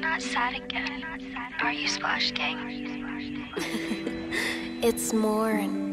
not sad again, are you, Splash Gang? It's Morne.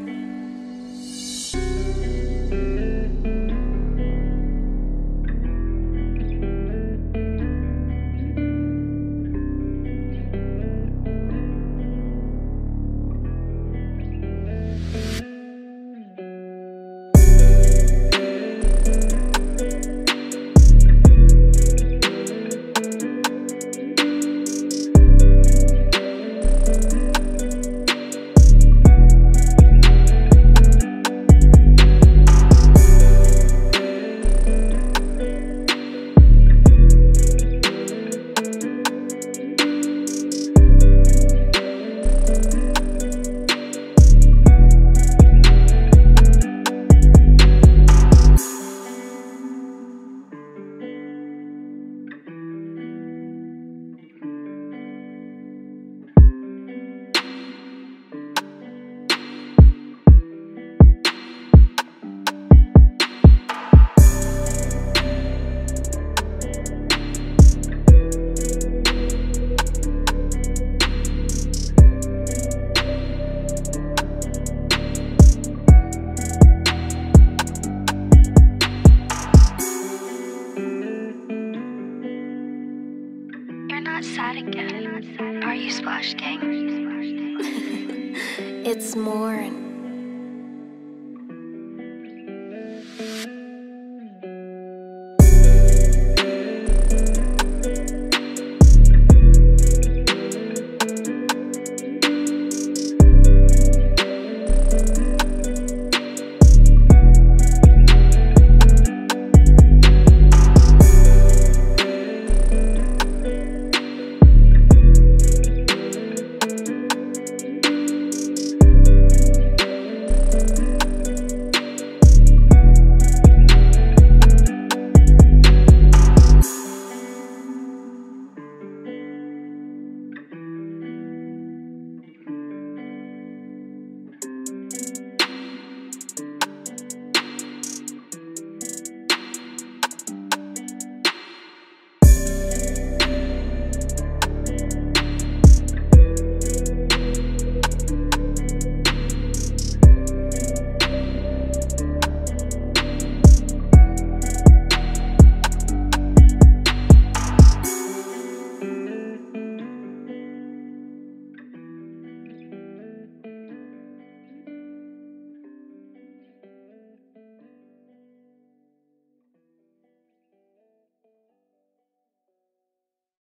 Sad again, are you, Splash Gang? It's Morne.